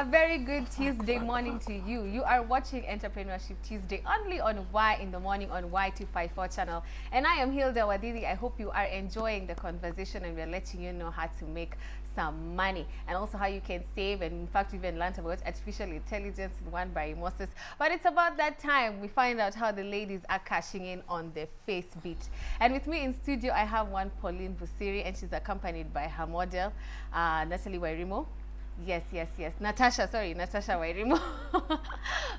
A very good Tuesday morning to you. You are watching Entrepreneurship Tuesday only on Y in the Morning on Y254 channel. And I am Hilda Wathithi. I hope you are enjoying the conversation, and we're letting you know how to make some money and also how you can save. And in fact, we even learned about artificial intelligence in One by Moses. But it's about that time we find out how the ladies are cashing in on the Face Beat. And with me in studio, I have one Pauline Busiri, and she's accompanied by her model, Natalie Wairimo. Yes. Natasha Wairimo.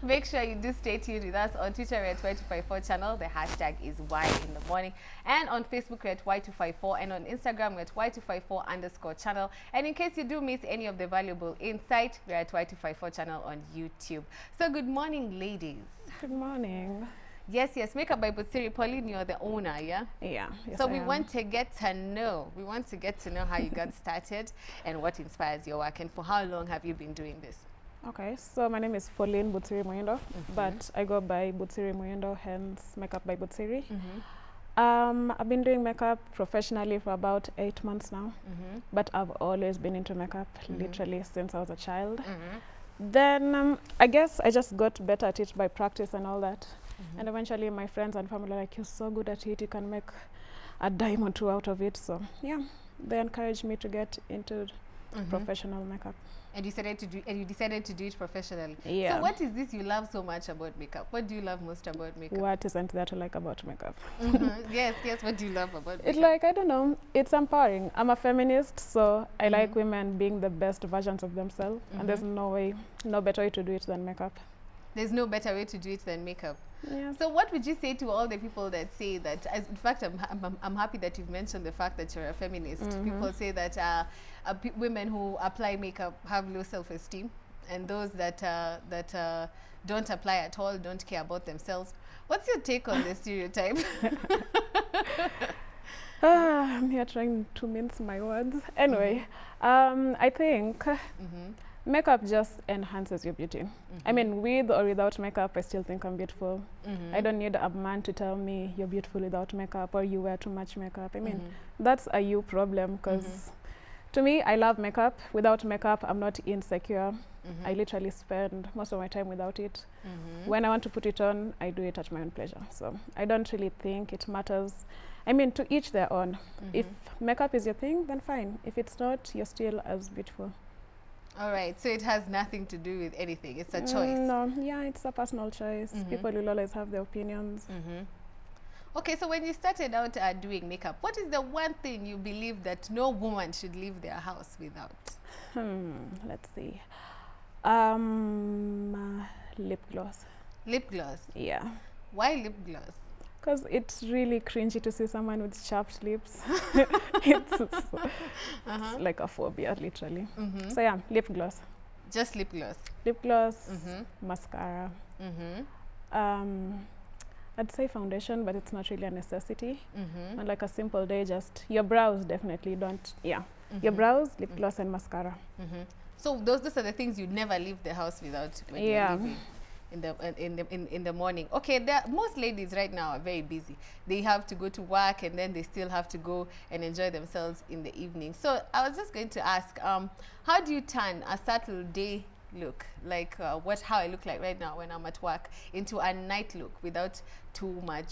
Make sure you do stay tuned with us. On Twitter, we're at Y254 channel. The hashtag is Y in the Morning. And on Facebook, we're at Y254. And on Instagram, we're at Y254_channel. And in case you do miss any of the valuable insight, we're at Y254 channel on YouTube. So good morning, ladies. Good morning. Yes. Makeup by Busiri. Pauline, you're the owner, yeah? Yeah. Yes, so we want to get to know how you got started and what inspires your work, and for how long have you been doing this? Okay, so my name is Pauline Busiri Muyendo, but I go by Busiri Muyendo, hence Makeup by Busiri. I've been doing makeup professionally for about 8 months now, but I've always been into makeup, literally since I was a child. Then I guess I just got better at it by practice and all that. And eventually my friends and family are like, you're so good at it, you can make a dime or two out of it. So yeah, they encouraged me to get into professional makeup. And you decided to do it professionally. Yeah. So what is this you love so much about makeup? What do you love most about makeup? What isn't that you like about makeup? Yes, what do you love about makeup? It's like, I don't know, it's empowering. I'm a feminist, so I like women being the best versions of themselves, and there's no better way to do it than makeup. There's no better way to do it than makeup. Yeah. So what would you say to all the people that say that, in fact, I'm happy that you've mentioned the fact that you're a feminist. People say that women who apply makeup have low self-esteem, and those that, don't apply at all don't care about themselves. What's your take on the stereotype? I'm here trying to mince my words. Anyway, I think... makeup just enhances your beauty. I mean, with or without makeup, I still think I'm beautiful. I don't need a man to tell me you're beautiful without makeup or you wear too much makeup. I mean, that's a you problem, because to me, I love makeup. Without makeup, I'm not insecure. I literally spend most of my time without it. When I want to put it on, I do it at my own pleasure. So I don't really think it matters. I mean, to each their own. If makeup is your thing, then fine. If it's not, you're still as beautiful. All right, so it has nothing to do with anything. It's a choice. No, yeah, it's a personal choice. People will always have their opinions. Okay, so when you started out doing makeup, what is the one thing you believe that no woman should leave their house without? Let's see. Lip gloss. Lip gloss? Yeah. Why lip gloss? Because it's really cringy to see someone with chapped lips. It's like a phobia, literally. So yeah, lip gloss. Just lip gloss? Lip gloss, mascara. I'd say foundation, but it's not really a necessity. On like a simple day, just your brows, definitely don't. Yeah, your brows, lip gloss, and mascara. So those are the things you never leave the house without when you're leaving. In the morning. Okay, most ladies right now are very busy. They have to go to work, and then they still have to go and enjoy themselves in the evening. So I was just going to ask, how do you turn a subtle day look, like how I look like right now when I'm at work, into a night look without too much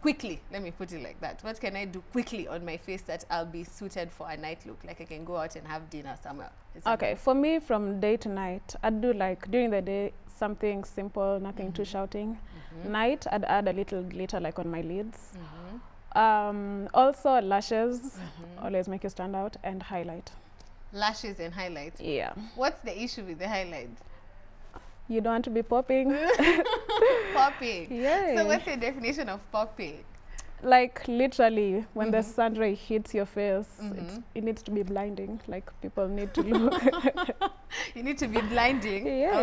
quickly, let me put it like that. What can I do quickly on my face that I'll be suited for a night look? Like I can go out and have dinner somewhere. Okay, for me, from day to night, I'd do like during the day something simple, nothing too shouting. Night, I'd add a little glitter like on my lids. Also lashes, always make you stand out, and highlight. Lashes and highlight? Yeah. What's the issue with the highlight? You don't want to be popping. Popping. Yay. So what's your definition of popping? Like literally, when the sun ray hits your face, it needs to be blinding. Like people need to look. You need to be blinding. Yeah.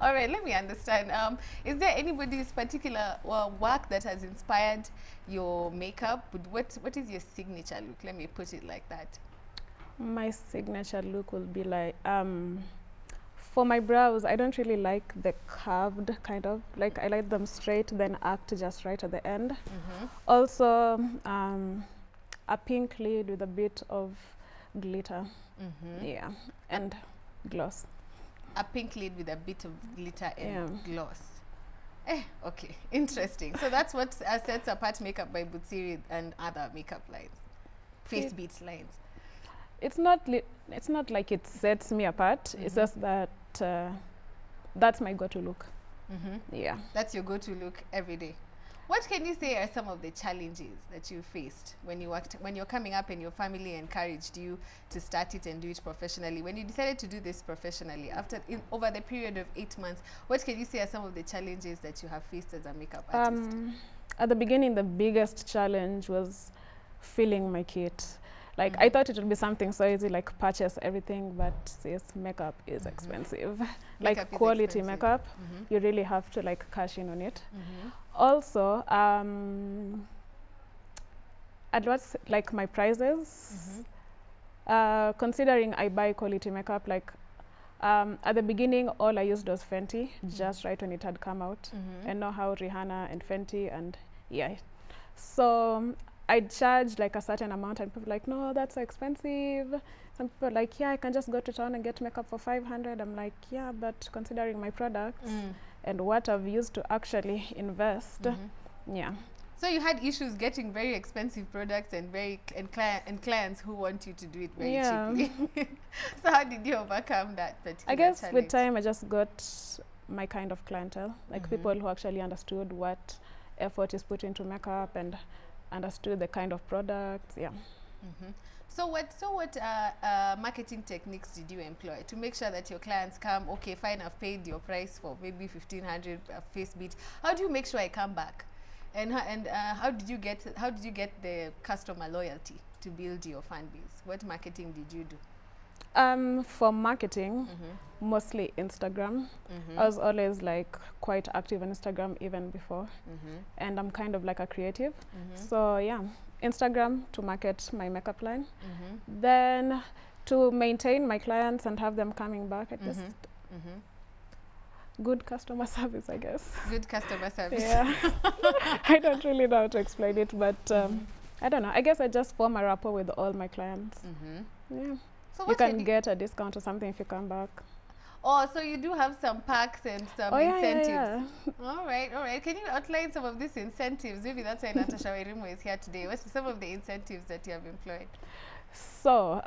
All right. Let me understand. Is there anybody's particular work that has inspired your makeup? What is your signature look? Let me put it like that. My signature look will be like for my brows, I don't really like the curved kind of, like I like them straight, then arched just right at the end. Also, a pink lid with a bit of glitter, yeah, and gloss. A pink lid with a bit of glitter and gloss. Okay, interesting. So that's what sets apart Makeup by Busiri and other makeup lines, face beat lines. It's not like it sets me apart. It's just that that's my go-to look. Yeah, that's your go-to look every day. What can you say are some of the challenges that you faced when you worked, when you're coming up and your family encouraged you to start it and do it professionally? When you decided to do this professionally, after over the period of 8 months, what can you say are some of the challenges that you have faced as a makeup artist? At the beginning, the biggest challenge was filling my kit. Like I thought it would be something so easy, like purchase everything, but yes, makeup is expensive. Like quality makeup, you really have to like cash in on it. Also, at what's like my prices, considering I buy quality makeup, like at the beginning, all I used was Fenty, just right when it had come out, and know how Rihanna and Fenty and so I'd charge like a certain amount and people like, no, that's so expensive. Some people are like, yeah, I can just go to town and get makeup for 500. I'm like, yeah, but considering my products and what I've used to actually invest, So you had issues getting very expensive products and clients who want you to do it very cheaply. So how did you overcome that particular challenge? With time, I just got my kind of clientele, like people who actually understood what effort is put into makeup and understood the kind of products, So what marketing techniques did you employ to make sure that your clients come, okay, fine, I've paid your price for maybe 1,500 face beat. How do you make sure I come back? And how did you get the customer loyalty to build your fan base? What marketing did you do? For marketing, mostly Instagram. I was always like quite active on Instagram even before, and I'm kind of like a creative, so yeah, Instagram to market my makeup line, then to maintain my clients and have them coming back. Good customer service, I guess. Good customer service. Yeah, I don't really know how to explain it, but I don't know. I guess I just form a rapport with all my clients. Yeah. So you can get a discount or something if you come back. Oh, so you do have some perks and some incentives. All right, all right. Can you outline some of these incentives? Maybe that's why Natasha Wairimu is here today. What are some of the incentives that you have employed? So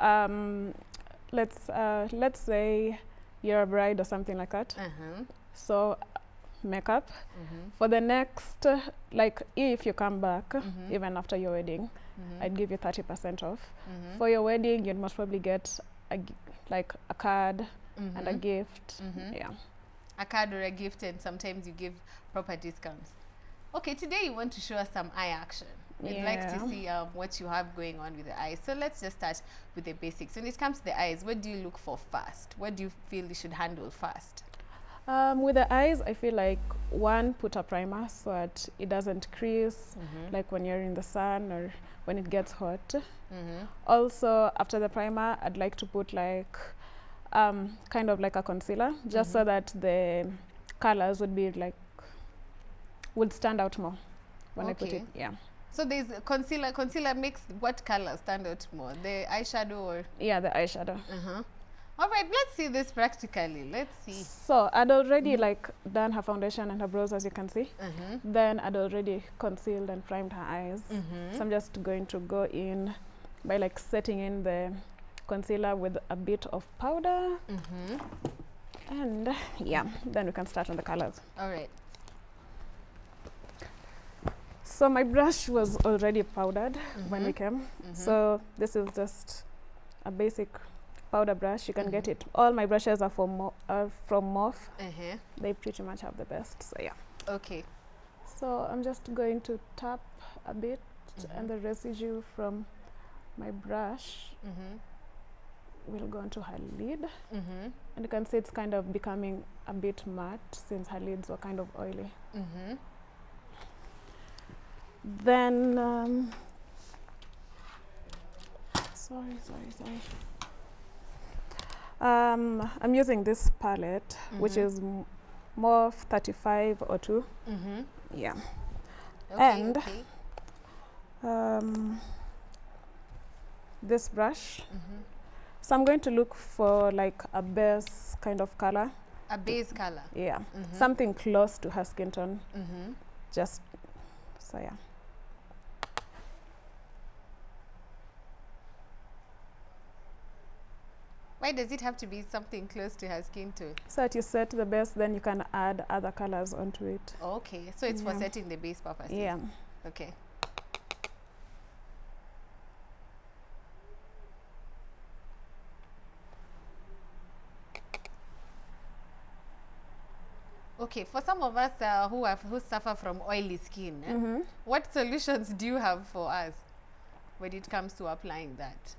let's say you're a bride or something like that. So makeup for the next, like if you come back, even after your wedding, I'd give you 30% off. For your wedding, you'd most probably get a card and a gift. Yeah, a card or a gift, and sometimes you give proper discounts. Okay, today you want to show us some eye action. We'd like to see what you have going on with the eyes. So let's just start with the basics. When it comes to the eyes, what do you look for first? What do you feel you should handle first? With the eyes, I feel like one, put a primer so that it doesn't crease, like when you're in the sun or when it gets hot. Also, after the primer, I'd like to put like kind of like a concealer, just so that the colors would be like would stand out more when I put it. Yeah. So there's concealer. Concealer makes what color stand out more? The eyeshadow or the eyeshadow. All right, let's see this practically. Let's see. So I'd already like done her foundation and her brows, as you can see. Then I'd already concealed and primed her eyes. So I'm just going to go in by like setting in the concealer with a bit of powder. And yeah, then we can start on the colors. All right. So my brush was already powdered when we came. So this is just a basic powder brush. You can get it. All my brushes are from Morph. They pretty much have the best, so yeah. Okay. So I'm just going to tap a bit and the residue from my brush will go into her lid. And you can see it's kind of becoming a bit matte since her lids were kind of oily. Then, sorry. I'm using this palette, which is Morph 35 or 2. Yeah. Okay, and this brush So I'm going to look for like a base kind of color. A base color? Yeah. Mm-hmm. Something close to her skin tone. Mm-hmm. Just, so yeah. Why does it have to be something close to her skin too? So that you set the base, then you can add other colors onto it. Okay, so it's for setting the base purposes. Yeah. Okay. Okay, for some of us who suffer from oily skin, what solutions do you have for us when it comes to applying that?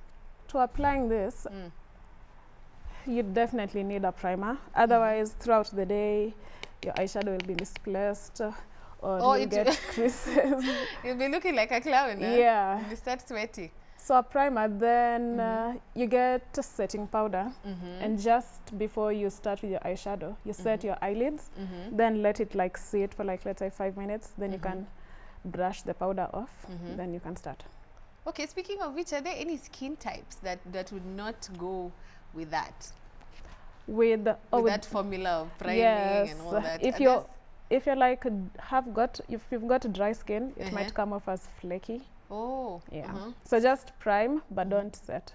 To applying this, you definitely need a primer. Otherwise, throughout the day, your eyeshadow will be misplaced, or you get creases. You'll be looking like a clown. Yeah. You start sweaty. So a primer, then you get setting powder, and just before you start with your eyeshadow, you set your eyelids, then let it like sit for like, let's say 5 minutes, then you can brush the powder off, then you can start. Okay, speaking of which, are there any skin types that would not go with that? With that formula of priming and all that. If you're like if you've got dry skin, it might come off as flaky. Oh. Yeah. So just prime, but don't set.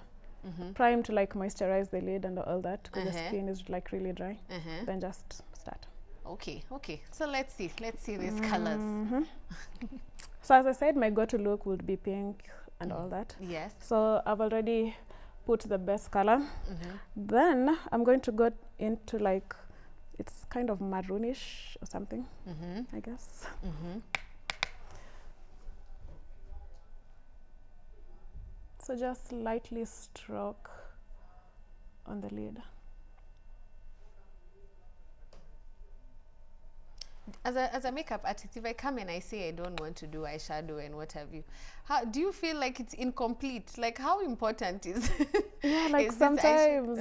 Prime to like moisturize the lid and all that, because the skin is like really dry. Then just start. Okay. Okay. So let's see. Let's see these colors. So as I said, my go-to look would be pink and all that. Yes. So I've already put the best color. Then I'm going to go into like, it's kind of maroonish or something, I guess. So just lightly stroke on the lid. As a makeup artist, if I come and I say I don't want to do eyeshadow and what have you, how do you feel like it's incomplete? Like, how important is like sometimes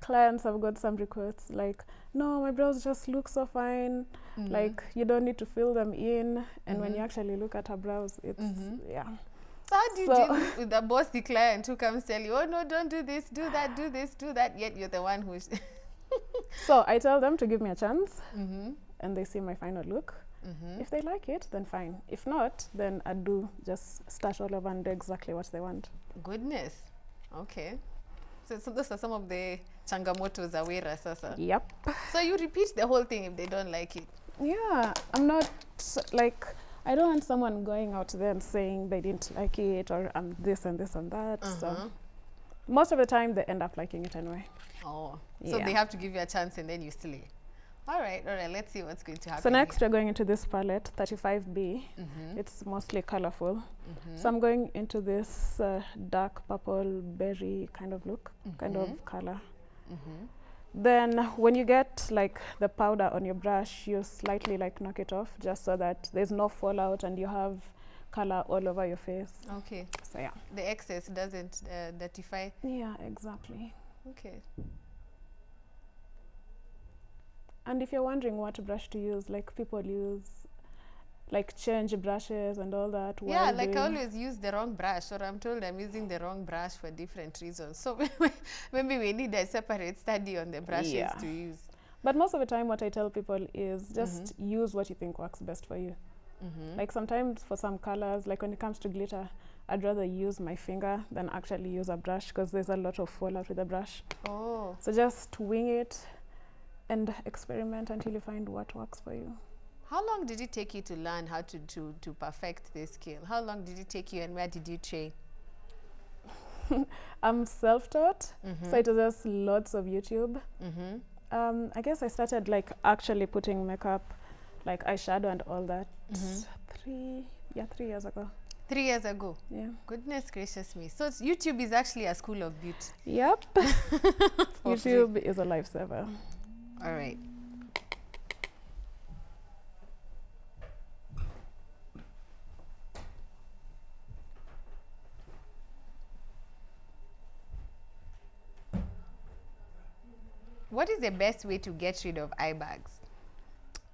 clients have got some requests like, no, my brows just look so fine, like you don't need to fill them in, and when you actually look at her brows, it's So how do you deal with the bossy client who comes tell you, oh no, don't do this, do that, do this, do that, yet you're the one who So I tell them to give me a chance, and they see my final look. If they like it, then fine. If not, then I do just start all over and do exactly what they want. Goodness. Okay. So those are some of the changamoto za Wadera sasa. Yep. So you repeat the whole thing if they don't like it? Yeah. I'm not like, I don't want someone going out there and saying they didn't like it, or I'm this and this and that. So most of the time they end up liking it anyway. Oh. So they have to give you a chance and then you slay. All right, let's see what's going to happen. So next we're going into this palette, 35B. It's mostly colorful. So I'm going into this dark purple berry kind of look, kind of color. Then when you get like the powder on your brush, you slightly like knock it off just so that there's no fallout and you have color all over your face. Okay. So yeah. The excess doesn't dirtify. Yeah, exactly. Okay. And if you're wondering what brush to use, like people use, like change brushes and all that. Yeah, like I always use the wrong brush, or I'm told I'm using the wrong brush for different reasons. So maybe we need a separate study on the brushes to use. But most of the time what I tell people is just use what you think works best for you. Like sometimes for some colors, like when it comes to glitter, I'd rather use my finger than actually use a brush because there's a lot of fallout with a brush. Oh. So just wing it and experiment until you find what works for you. How long did it take you to learn how to perfect this skill? How long did it take you, and where did you train? I'm self-taught, so it was just lots of YouTube. I guess I started like actually putting makeup, like eyeshadow and all that, 3 years ago. 3 years ago? Yeah. Goodness gracious me. So YouTube is actually a school of beauty. Yep. YouTube is a lifesaver. All right. What is the best way to get rid of eye bags?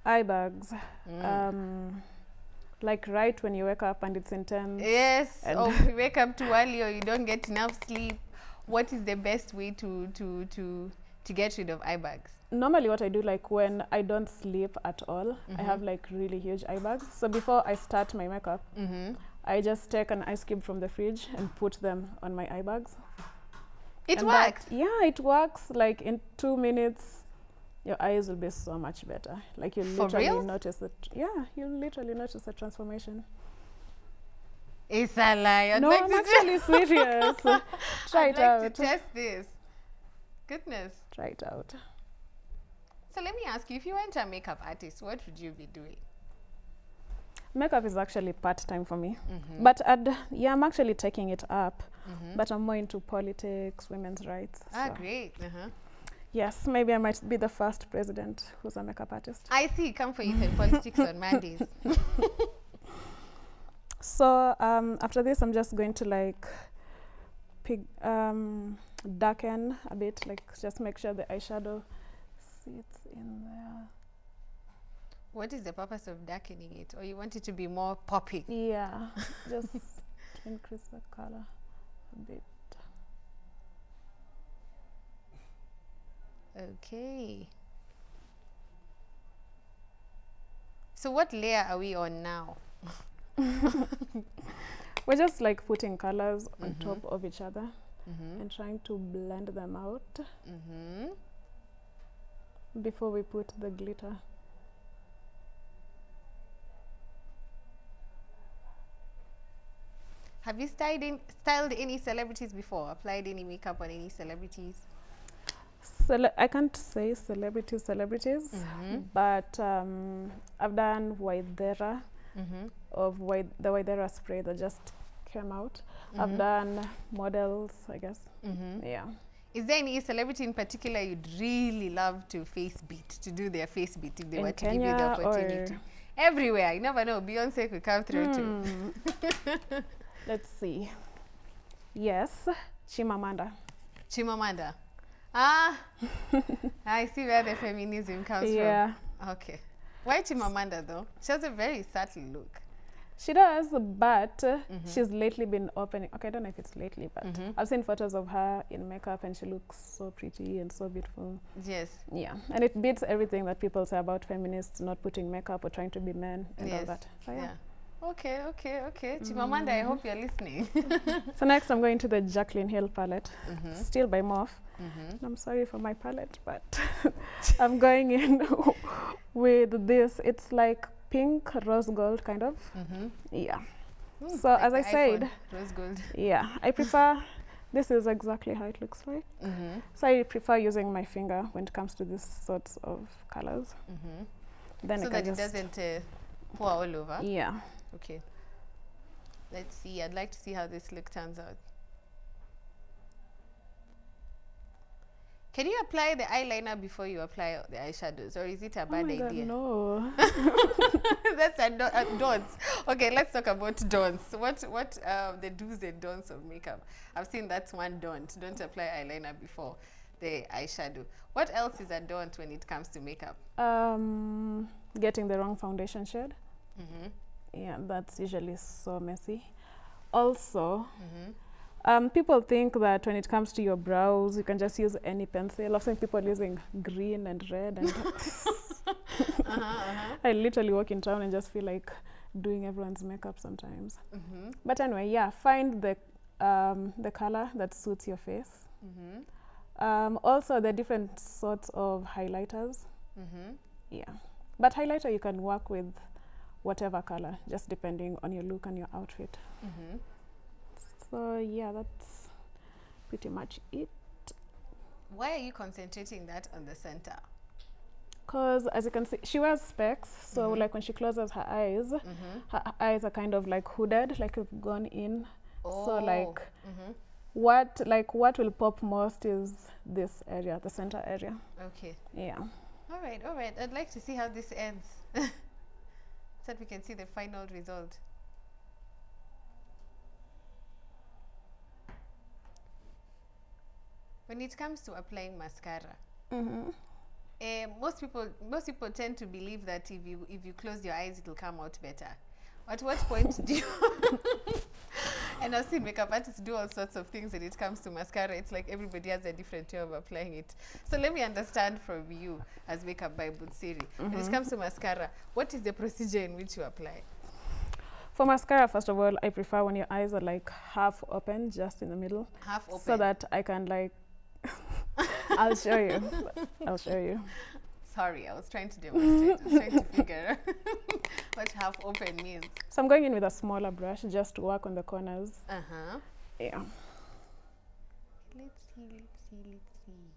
Eye bags. Like right when you wake up and it's intense. Yes, or you wake up too early or you don't get enough sleep. What is the best way to get rid of eye bags? Normally what I do, like when I don't sleep at all, I have like really huge eye bags. So before I start my makeup, I just take an ice cube from the fridge and put them on my eye bags. It works? Yeah, it works. Like in 2 minutes, your eyes will be so much better. Like you literally notice that. Yeah, you literally notice the transformation. It's a lie. No, I'm actually serious. Try it out. I'd like to test this. Goodness. Try it out. So let me ask you, if you weren't a makeup artist, what would you be doing? Makeup is actually part-time for me. But yeah, I'm actually taking it up. But I'm more into politics, women's rights. Ah, so. Great. Yes, maybe I might be the first president who's a makeup artist. I see. Come for you in politics on Mondays. So after this, I'm just going to like darken a bit, like just make sure the eyeshadow sits in there. What is the purpose of darkening it? Or you want it to be more poppy? Yeah, just to increase the color a bit. Okay. So what layer are we on now? We're just like putting colors on top of each other and trying to blend them out before we put the glitter. Have you styled any celebrities before? Applied any makeup on any celebrities? I can't say celebrities, but I've done Wadera of the Wadera spray that just came out. I've done models, I guess. Yeah. Is there any celebrity in particular you'd really love to face beat, to do their face beat if they were to give you the opportunity? Everywhere, you never know. Beyonce could come through too. Let's see. Yes, Chimamanda. Chimamanda. Ah, I see where the feminism comes from. Okay. Why Chimamanda though? She has a very subtle look. She does, but she's lately been opening. Okay, I don't know if it's lately, but I've seen photos of her in makeup and she looks so pretty and so beautiful. Yes. Yeah, and it beats everything that people say about feminists not putting makeup or trying to be men and all that. So, Okay. Chimamanda, I hope you're listening. So next I'm going to the Jaclyn Hill palette, still by Morph. I'm sorry for my palette, but I'm going in with this. It's like pink, rose gold, kind of. Yeah. Ooh, so like as I said, rose gold. Yeah, I prefer, this is exactly how it looks like. So I prefer using my finger when it comes to these sorts of colors. Then so that it doesn't pour all over? Yeah. Okay. Let's see. I'd like to see how this look turns out. Can you apply the eyeliner before you apply the eyeshadows, or is it a bad idea? No. That's a don'ts. Okay, let's talk about don'ts. What the do's and don'ts of makeup? I've seen that's one don't. Don't apply eyeliner before the eyeshadow. What else is a don't when it comes to makeup? Getting the wrong foundation shade. Yeah, that's usually so messy. Also, people think that when it comes to your brows, you can just use any pencil. I've seen people using green and red. And I literally walk in town and just feel like doing everyone's makeup sometimes. But anyway, yeah, find the color that suits your face. Also, there are different sorts of highlighters. Yeah, but highlighter you can work with whatever color, just depending on your look and your outfit. So yeah, that's pretty much it. Why are you concentrating that on the center? Because as you can see, she wears specs, so like when she closes her eyes are kind of like hooded, like you've gone in. So like what will pop most is this area, the center area. Okay. Yeah. All right. I'd like to see how this ends. So that we can see the final result. When it comes to applying mascara, most people tend to believe that if you close your eyes, it'll come out better. At what point do you And I've seen makeup artists do all sorts of things when it comes to mascara. It's like everybody has a different way of applying it. So let me understand from you as Makeup by Busiri. When it comes to mascara, what is the procedure in which you apply? For mascara, first of all, I prefer when your eyes are like half open, just in the middle. Half open. So that I can like, I'll show you. I'll show you. Sorry, I was trying to demonstrate. I was trying to figure out what half open means. So I'm going in with a smaller brush just to work on the corners. Uh-huh. Yeah. Let's see, let's see, let's see.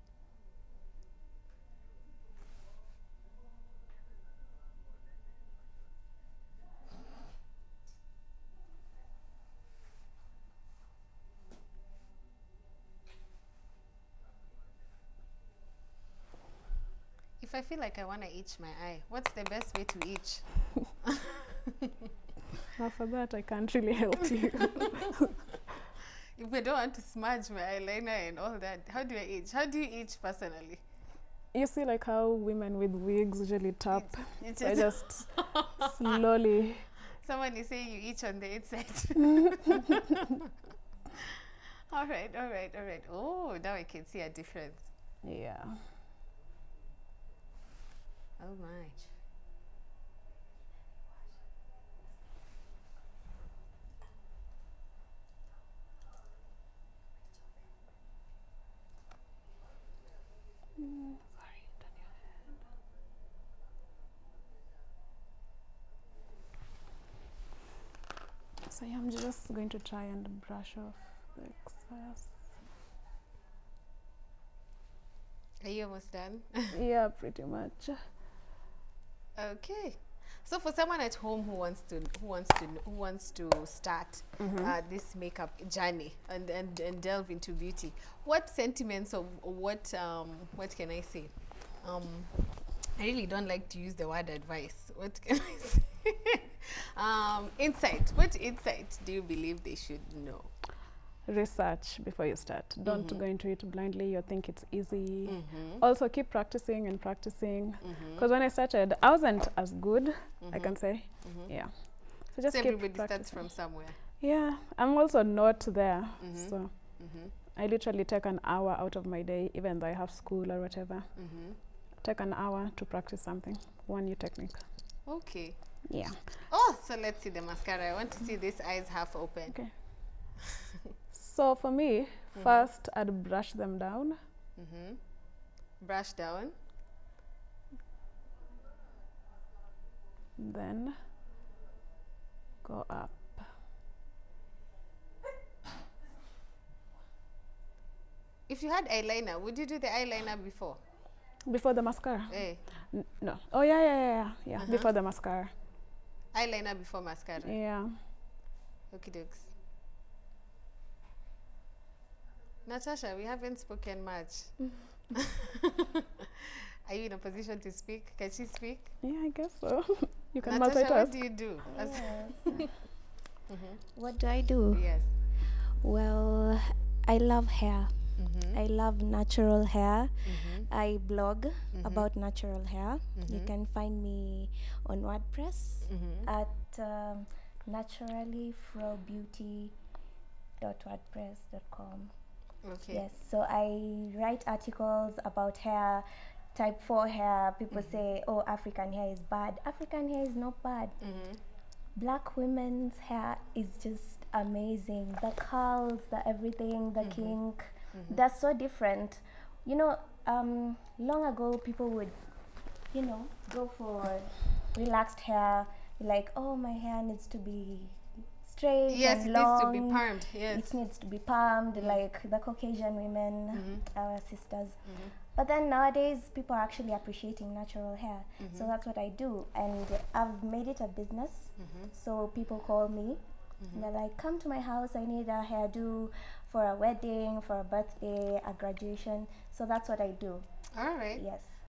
If I feel like I want to itch my eye, what's the best way to itch? Now for that, I can't really help you. If I don't want to smudge my eyeliner and all that, how do I itch? How do you itch personally? You see like how women with wigs usually tap. So I just slowly... Someone is saying you itch on the inside. All right, all right, all right. Oh, now I can see a difference. Yeah. Oh my. Sorry, turn your head. So yeah, I'm just going to try and brush off the excess. Are you almost done? Yeah, pretty much. Okay, so for someone at home who wants to start this makeup journey and delve into beauty, what sentiments or what can I say? I really don't like to use the word advice. What can I say? Insight. What insight do you believe they should know? Research before you start. Don't go into it blindly. You think it's easy. Also keep practicing and practicing, because when I started I wasn't as good, I can say. Yeah, so just so keep everybody practicing. Starts from somewhere. Yeah, I'm also not there. So I literally take an hour out of my day, even though I have school or whatever. Take an hour to practice something, one new technique. Okay. Yeah. Oh, so let's see the mascara. I want to see these eyes half open. Okay. So for me, first I'd brush them down. Brush down. Then go up. If you had eyeliner, would you do the eyeliner before? Before the mascara? No. Oh yeah, yeah, yeah, yeah. Before the mascara. Eyeliner before mascara. Yeah. Okie dokes. Natasha, we haven't spoken much. Are you in a position to speak? Can she speak? Yeah, I guess so. You can multitask. Natasha, what do you do? Yes. What do I do? Yes. Well, I love hair. I love natural hair. I blog about natural hair. You can find me on WordPress at naturallyfrobeauty.wordpress.com. Okay. Yes, so I write articles about hair, type 4 hair. People say, oh, African hair is bad. African hair is not bad. Black women's hair is just amazing. The curls, the everything, the kink, they're so different. You know, long ago people would, you know, go for relaxed hair, like, oh, my hair needs to be straight and long. It needs to be permed. Yes, it needs to be permed, like the Caucasian women, our sisters. But then nowadays, people are actually appreciating natural hair. So that's what I do, and I've made it a business. So people call me, and they're like, "Come to my house. I need a hairdo for a wedding, for a birthday, a graduation." So that's what I do. All right. Yes.